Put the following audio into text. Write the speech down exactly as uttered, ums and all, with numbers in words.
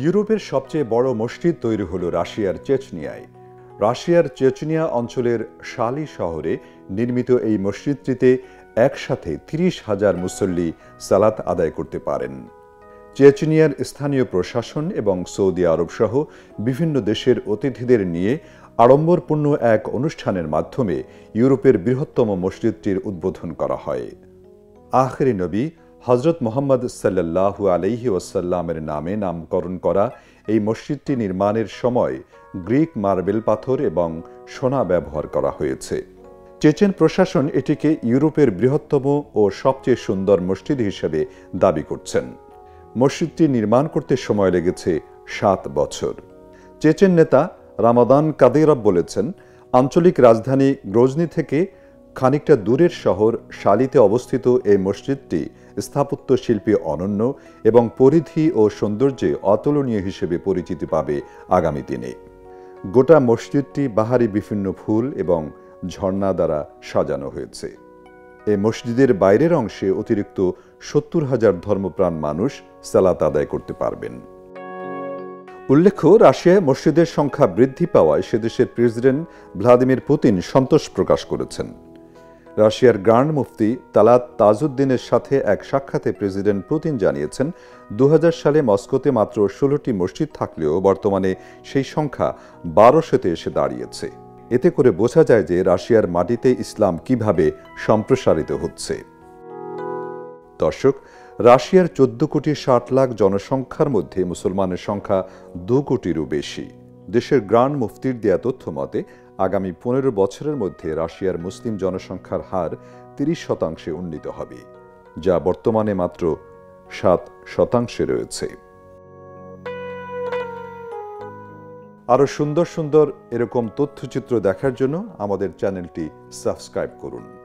ইউরোপের সবচেয়ে বড় মসজিদ তৈরি হলো রাশিয়ার চেচনিয়ায়। রাশিয়ার চেচনিয়া অঞ্চলের শালি শহরে নির্মিত এই মসজিদটিতে একসাথে তিরিশ হাজার মুসল্লি সালাত আদায় করতে পারেন। চেচনিয়ার স্থানীয় প্রশাসন এবং সৌদি আরব সহ বিভিন্ন দেশের অতিথিদের নিয়ে আড়ম্বরপূর্ণ এক অনুষ্ঠানের মাধ্যমে ইউরোপের বৃহত্তম মসজিদটির উদ্বোধন করা হয়। আখেরি নবী হজরত মোহাম্মদ সাল্লাল্লাহু আলাইহি ওয়াসাল্লামের নামে নামকরণ করা এই মসজিদটি নির্মাণের সময় গ্রিক মার্বেল পাথর এবং সোনা ব্যবহার করা হয়েছে। চেচেন প্রশাসন এটিকে ইউরোপের বৃহত্তম ও সবচেয়ে সুন্দর মসজিদ হিসেবে দাবি করছেন। মসজিদটি নির্মাণ করতে সময় লেগেছে সাত বছর। চেচেন নেতা রামাদান কাদিরভ বলেছেন, আঞ্চলিক রাজধানী গ্রোজনি থেকে খানিকটা দূরের শহর শালিতে অবস্থিত এই মসজিদটি স্থাপত্য শিল্পে অনন্য এবং পরিধি ও সৌন্দর্যে অতুলনীয় হিসেবে পরিচিতি পাবে আগামী দিনে। গোটা মসজিদটি বাহারি বিভিন্ন ফুল এবং ঝর্ণা দ্বারা সাজানো হয়েছে। এই মসজিদের বাইরের অংশে অতিরিক্ত সত্তর হাজার ধর্মপ্রাণ মানুষ সালাত আদায় করতে পারবেন। উল্লেখ্য, রাশিয়ায় মসজিদের সংখ্যা বৃদ্ধি পাওয়ায় সেদেশের প্রেসিডেন্ট ভ্লাদিমির পুতিন সন্তোষ প্রকাশ করেছেন। রাশিয়ার গ্র্যান্ড মুফতি তালাত তাজউদ্দিনের সাথে এক সাক্ষাতে প্রেসিডেন্ট পুতিন জানিয়েছেন, দু হাজার সালে মস্কোতে মাত্র ষোলোটি মসজিদ থাকলেও বর্তমানে সেই সংখ্যা বারোশোতে এসে দাঁড়িয়েছে। এতে করে বোঝা যায় যে রাশিয়ার মাটিতে ইসলাম কিভাবে সম্প্রসারিত হচ্ছে। দর্শক, রাশিয়ার চোদ্দ কোটি ষাট লাখ জনসংখ্যার মধ্যে মুসলমানের সংখ্যা দু কোটিরও বেশি। দেশের গ্র্যান্ড মুফতির দেয়া তথ্য মতে আগামী পনেরো বছরের মধ্যে রাশিয়ার মুসলিম জনসংখ্যার হার তিরিশ শতাংশে উন্নীত হবে, যা বর্তমানে মাত্র সাত শতাংশে রয়েছে। আরও সুন্দর সুন্দর এরকম তথ্যচিত্র দেখার জন্য আমাদের চ্যানেলটি সাবস্ক্রাইব করুন।